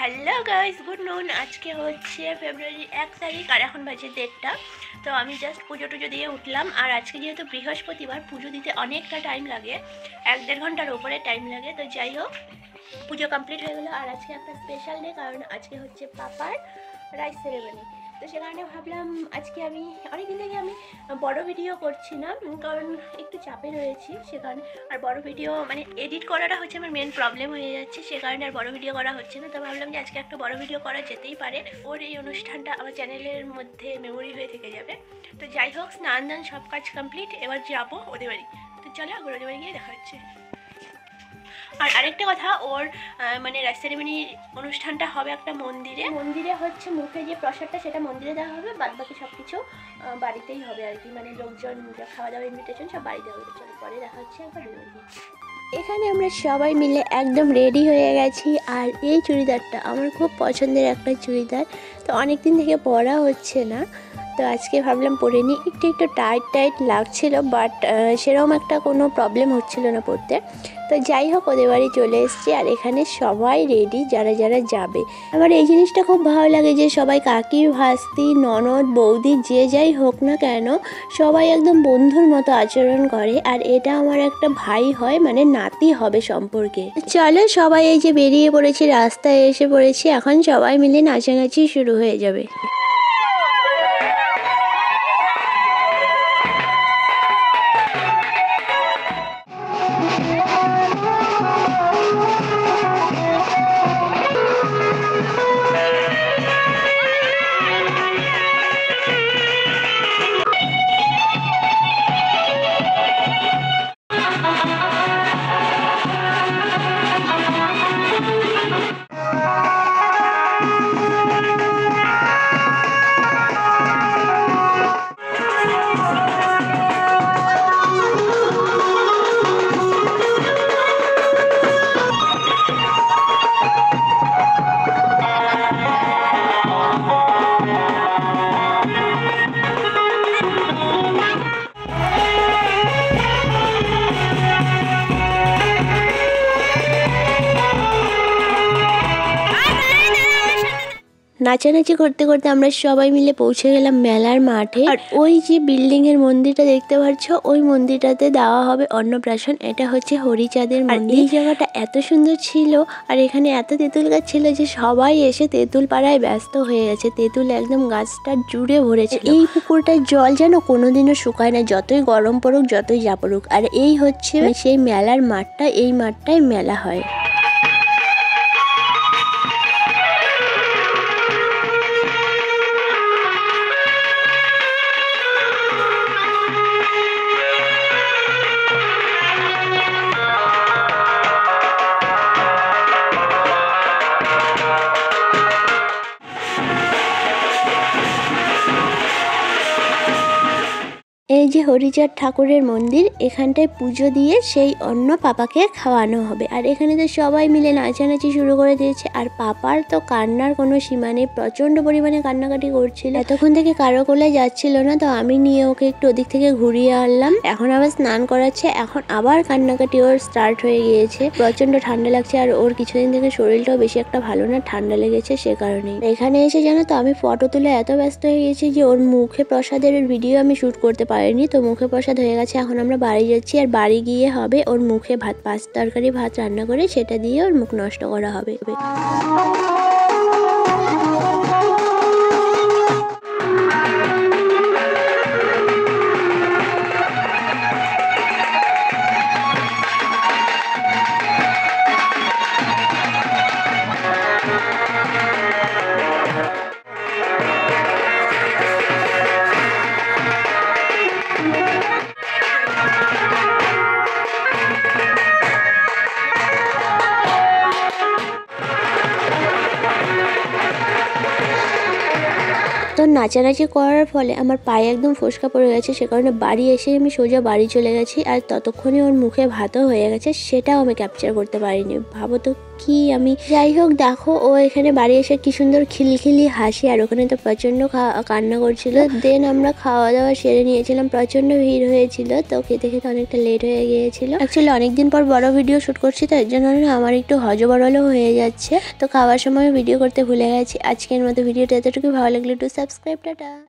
Hello guys, good নুন। আজকে হচ্ছে ফেব্রুয়ারি 1 তারিখ আর এখন বাজে 1:30। তো আমি জাস্ট পুজো টুজো দিয়ে উঠলাম, আর আজকে যেহেতু বৃহস্পতিবার পুজো দিতে অনেকটা টাইম লাগে, 1-1.5 ঘন্টার উপরে টাইম লাগে। তো যাই হোক, পুজো কমপ্লিট হয়ে গেলো। আর আজকে একটা স্পেশাল ডে, কারণ আজকে হচ্ছে পাপার রাইস সেরেমনি। তো সে কারণে ভাবলাম আজকে আমি অনেকদিন থেকে আমি বড় ভিডিও করছি না, কারণ একটু চাপে রয়েছি সে কারণে। আর বড় ভিডিও মানে এডিট করাটা হচ্ছে আমার মেন প্রবলেম হয়ে যাচ্ছে, সে কারণে আর বড় ভিডিও করা হচ্ছে না। তো ভাবলাম যে আজকে একটা বড় ভিডিও করা যেতেই পারে, ওর এই অনুষ্ঠানটা আমার চ্যানেলের মধ্যে মেমোরি হয়ে থেকে যাবে। তো যাই হোক, স্নান দান সব কাজ কমপ্লিট, এবার যাবো ওদের বাড়ি। তো চলো ওদের বাড়ি গিয়ে দেখা হচ্ছে। আর আরেকটা কথা, ওর মানে রাইস সেরেমনি অনুষ্ঠানটা হবে একটা মন্দিরে। মন্দিরে হচ্ছে মুখে যে প্রসাদটা সেটা মন্দিরে দেওয়া হবে, বাদবাকি সব কিছু বাড়িতেই হবে আর কি। মানে লোকজন খাওয়া দাওয়া ইনভিটেশন সব বাড়িতে হবে। চলো পরে দেখা হচ্ছে একবার। এখানে আমরা সবাই মিলে একদম রেডি হয়ে গেছি। আর এই চুড়িদারটা আমার খুব পছন্দের একটা চুড়িদার, তো অনেকদিন থেকে পরা হচ্ছে না, তো আজকে ভাবলাম পরে নিই। একটু একটু টাইট লাগছিল, বাট সেরকম একটা কোনো প্রবলেম হচ্ছিল না পরতে। তো যাই হোক, ওদের বাড়ি চলে এসেছি আর এখানে সবাই রেডি যারা যারা যাবে। আমার এই জিনিসটা খুব ভালো লাগে যে সবাই কাকি, ভাস্তি, ননদ, বৌদি যে যাই হোক না কেন সবাই একদম বন্ধুর মতো আচরণ করে। আর এটা আমার একটা ভাই হয়, মানে নাতি হবে সম্পর্কে। চলো সবাই এই যে বেরিয়ে পড়েছি, রাস্তায় এসে পড়েছি, এখন সবাই মিলে নাচানাচি শুরু হয়ে যাবে। নাচানাচি করতে করতে আমরা সবাই মিলে পৌঁছে গেলাম মেলার মাঠে। আর ওই যে বিল্ডিং এর মন্দিরটা দেখতে পাচ্ছ, ওই মন্দিরটাতে দেওয়া হবে অন্নপ্রাশন। এটা হচ্ছে হরিচাঁদের মন্দির। এই জায়গাটা এত সুন্দর ছিল, আর এখানে এত তেঁতুল গাছ ছিল যে সবাই এসে তেঁতুল পাড়ায় ব্যস্ত হয়ে গেছে। তেঁতুল একদম গাছটা জুড়ে ভরেছে। এই পুকুরটার জল যেন কোনোদিনও শুকায় না, যতই গরম পড়ুক যতই যা পড়ুক। আর এই হচ্ছে সেই মেলার মাঠটা, এই মাঠটায় মেলা হয়। এই যে হরিচাঁদ ঠাকুরের মন্দির, এখানটায় পুজো দিয়ে সেই অন্ন পাপাকে খাওয়ানো হবে। আর এখানে তো সবাই মিলে নাচানাচি শুরু করে দিয়েছে। আর পাপার তো কান্নার কোনো সীমা নেই, প্রচণ্ড পরিমাণে কান্নাকাটি করছিল। এতক্ষণ থেকে কারো কোলে যাচ্ছিল না, তো আমি নিয়ে ওকে একটু ওদিক থেকে ঘুরিয়ে আনলাম। এখন আবার স্নান করাচ্ছে, এখন আবার কান্নাকাটি ওর স্টার্ট হয়ে গিয়েছে। প্রচণ্ড ঠান্ডা লাগছে, আর ওর কিছুদিন থেকে শরীরটাও বেশি একটা ভালো না, ঠান্ডা লেগেছে সে কারণেই। এখানে এসে জানো তো আমি ফটো তুলে এত ব্যস্ত হয়ে গেছি যে ওর মুখে প্রসাদের ভিডিও আমি শ্যুট করতে পারি। তো মুখে প্রসাদ হয়ে গেছে, এখন আমরা বাড়ি যাচ্ছি। আর বাড়ি গিয়ে হবে ওর মুখে ভাত, 5 তরকারি ভাত রান্না করে সেটা দিয়ে ওর মুখ নষ্ট করা হবে। তো নাচানাচি করার ফলে আমার পায়ে একদম ফোসকা পড়ে গেছে, সে কারণে বাড়ি এসে আমি সোজা বাড়ি চলে গেছি। আর ততক্ষণে ওর মুখে ভাতও হয়ে গেছে, সেটাও আমি ক্যাপচার করতে পারিনি। ভাবো তো কি আমি। যাই হোক দেখো ও এখানে বাড়ি এসে কি সুন্দর খিলখিলি হাসি, আর ওখানে তো প্রচন্ড কান্না করছিল। দেন আমরা খাওয়া দাওয়া সেরে নিয়েছিলাম, প্রচন্ড ভিড় হয়েছিল তো খেতে খেতে অনেকটা লেট হয়ে গিয়েছিল। অ্যাকচুয়ালি অনেকদিন পর বড় ভিডিও শুট করছি তো এর জন্য আমার একটু হজবরলও হয়ে যাচ্ছে, তো খাওয়ার সময় ভিডিও করতে ভুলে গেছি। আজকের মতো ভিডিওটা এতটুকু, ভালো লাগলে একটু সাবস্ক্রাইব, টাটা।